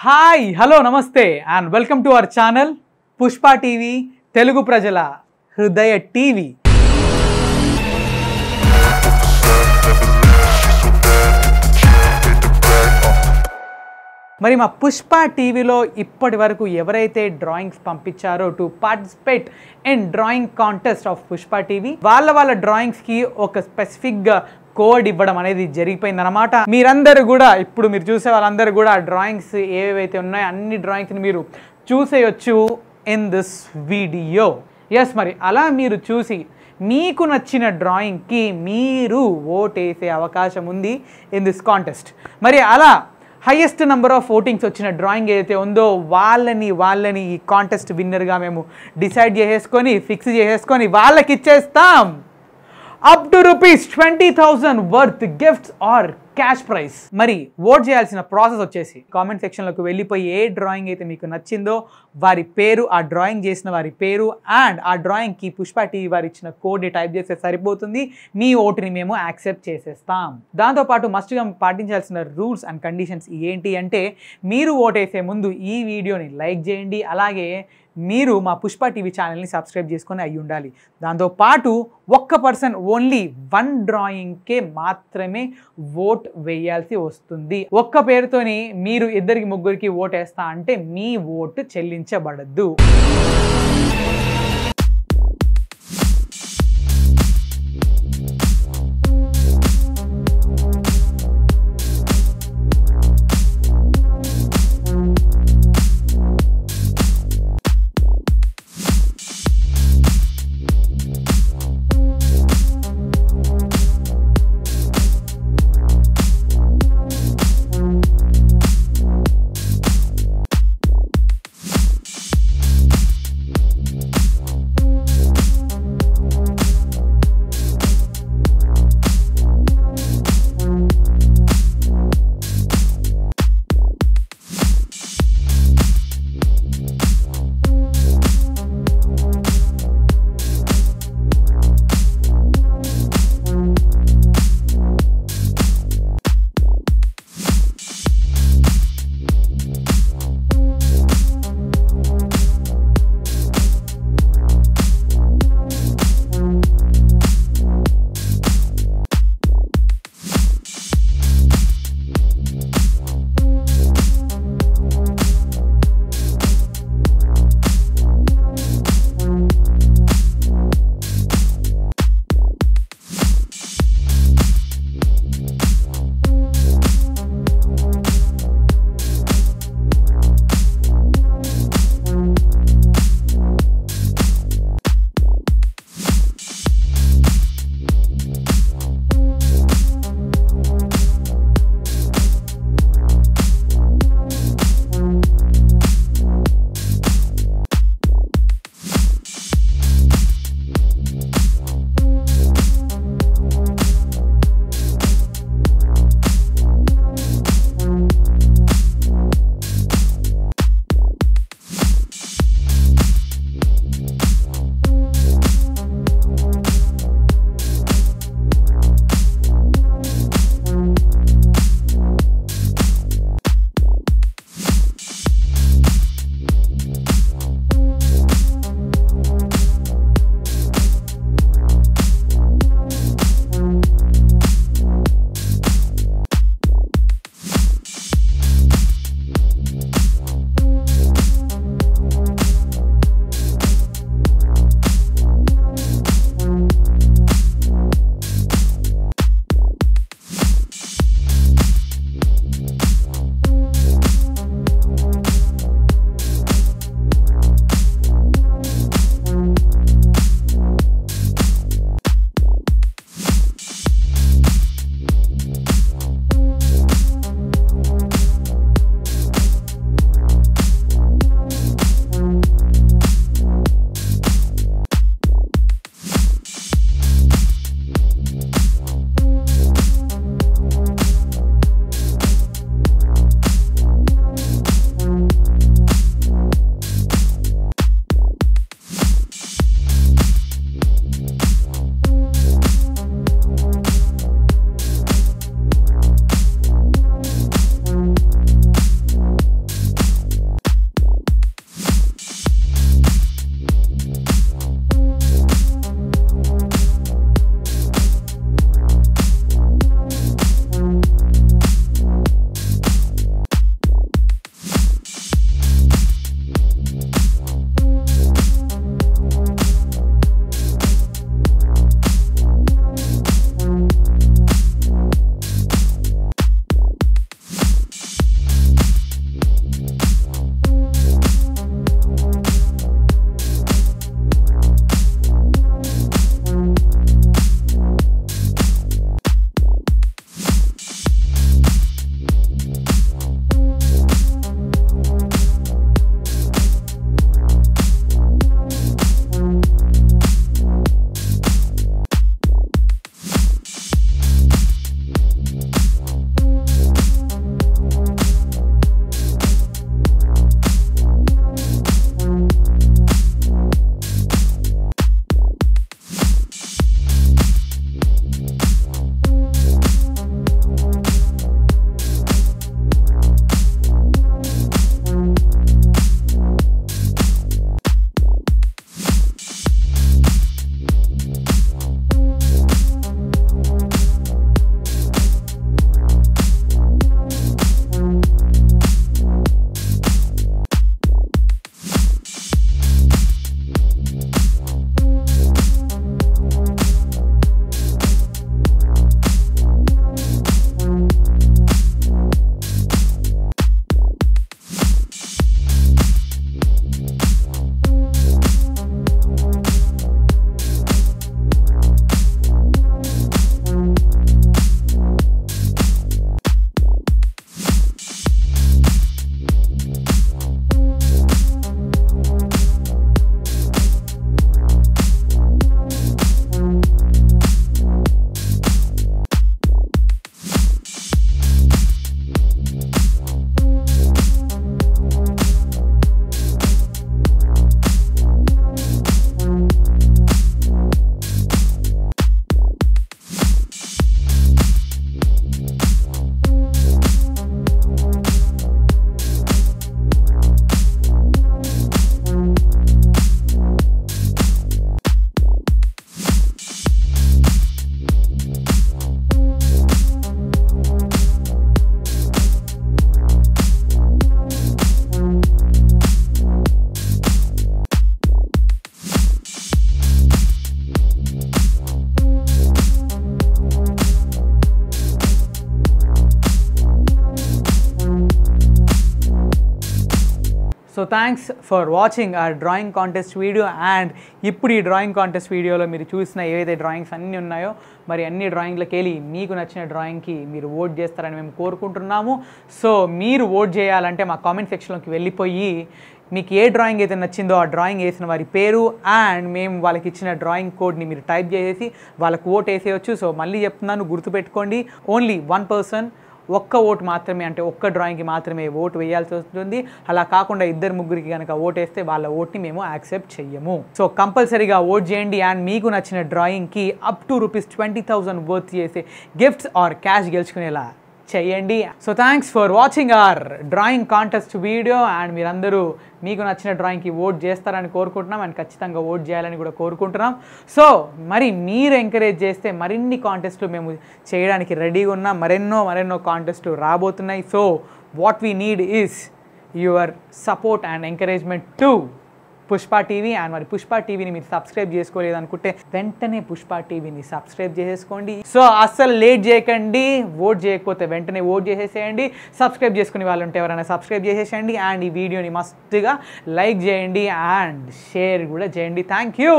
Hi, hello, namaste and welcome to our channel Pushpa TV, Telugu Prajala, Hrudaya TV. మరి మా పుష్ప టీవీలో ఇప్పటి వరకు ఎవరైతే డ్రాయింగ్స్ పంపించారో to participate in drawing contest of Pushpa TV వాళ్ళ డ్రాయింగ్స్కి ఒక స్పెసిఫిక్గా కోడ్ ఇవ్వడం అనేది జరిగిపోయిందనమాట. మీరందరూ కూడా ఇప్పుడు మీరు చూసే వాళ్ళందరూ కూడా డ్రాయింగ్స్ ఏవేవైతే ఉన్నాయో అన్ని డ్రాయింగ్స్ని మీరు చూసేయచ్చు ఇన్ దిస్ వీడియో. ఎస్, మరి అలా మీరు చూసి మీకు నచ్చిన డ్రాయింగ్కి మీరు ఓటేసే అవకాశం ఉంది ఇన్ దిస్ కాంటెస్ట్. మరి అలా హైయెస్ట్ నెంబర్ ఆఫ్ ఓటింగ్స్ వచ్చిన డ్రాయింగ్ ఏదైతే ఉందో వాళ్ళని ఈ కాంటెస్ట్ విన్నర్గా మేము డిసైడ్ చేసేసుకొని ఫిక్స్ చేసేసుకొని వాళ్ళకి ఇచ్చేస్తాం up to rupees 20,000 worth gifts or cash prize. మరి ఓట్ చేయాల్సిన ప్రాసెస్ వచ్చేసి కామెంట్ సెక్షన్లోకి వెళ్ళిపోయి ఏ డ్రాయింగ్ అయితే మీకు నచ్చిందో వారి పేరు, ఆ డ్రాయింగ్ చేసిన వారి పేరు అండ్ ఆ డ్రాయింగ్కి పుష్ప టీవీ వారు ఇచ్చిన కోడ్ని టైప్ చేస్తే సరిపోతుంది. మీ ఓటుని మేము యాక్సెప్ట్ చేసేస్తాం. దాంతోపాటు మస్ట్గా పాటించాల్సిన రూల్స్ అండ్ కండిషన్స్ ఏంటి అంటే మీరు ఓటేసే ముందు ఈ వీడియోని లైక్ చేయండి, అలాగే మీరు మా పుష్ప టీవీ ఛానల్ని సబ్స్క్రైబ్ చేసుకొని అయి ఉండాలి. దాంతోపాటు ఒక్క పర్సన్ ఓన్లీ వన్ డ్రాయింగ్కే మాత్రమే ఓట్ వేయాల్సి వస్తుంది. ఒక్క పేరుతోని మీరు ఇద్దరికి ముగ్గురికి ఓటేస్తా అంటే మీ ఓటు చెల్లించబడదు. So thanks for watching our drawing contest video, and ippudi drawing contest video lo meer chusina evaithe drawings anni unnayo mari anni drawing la keli meeku nachina drawing ki meer vote chestarani mem korukuntunnamu. So meer vote cheyalante ma comment section loki vellipoyi meeku e drawing aithe nachindo aa drawing esina vari peru and mem vaalaki ichina drawing code ni meer type cheyesi vaalaku vote eseyochu. So malli cheptunanu gurtu pettukondi, only one person ఒక్క vote మాత్రమే, అంటే ఒక్క డ్రాయింగ్కి మాత్రమే vote వేయాల్సి వస్తుంది. అలా కాకుండా ఇద్దరు ముగ్గురికి కనుక ఓటు వేస్తే వాళ్ళ ఓట్ని మేము యాక్సెప్ట్ చెయ్యము. సో కంపల్సరీగా ఓట్ చేయండి అండ్ మీకు నచ్చిన డ్రాయింగ్కి అప్ టు ₹20,000 వర్త్ చేసే గిఫ్ట్స్ ఆర్ క్యాష్ గెలుచుకునేలా చేయండి. So thanks for watching our drawing contest video, and మీరందరూ మీకు నచ్చిన డ్రాయింగ్కి ఓట్ చేస్తారని కోరుకుంటున్నాం అండ్ ఖచ్చితంగా ఓట్ చేయాలని కూడా కోరుకుంటున్నాం. సో మరి మీరు ఎంకరేజ్ చేస్తే మరిన్ని కాంటెస్ట్లు మేము చేయడానికి రెడీగా ఉన్నాం. మరెన్నో కాంటెస్ట్లు రాబోతున్నాయి. So what we need is your support and encouragement to Pushpa TV. And మరి పుష్ప టీవీని మీరు సబ్స్క్రైబ్ చేసుకోలేదనుకుంటే వెంటనే పుష్ప టీవీని సబ్స్క్రైబ్ చేసేసుకోండి. సో అస్సలు లేట్ చేయకండి, ఓట్ చేయకపోతే వెంటనే ఓట్ చేసేసేయండి. సబ్స్క్రైబ్ చేసుకునే వాళ్ళు ఉంటే ఎవరైనా సబ్స్క్రైబ్ చేసేసేయండి అండ్ ఈ వీడియోని మస్తుగా లైక్ చేయండి అండ్ షేర్ కూడా చేయండి. Thank you.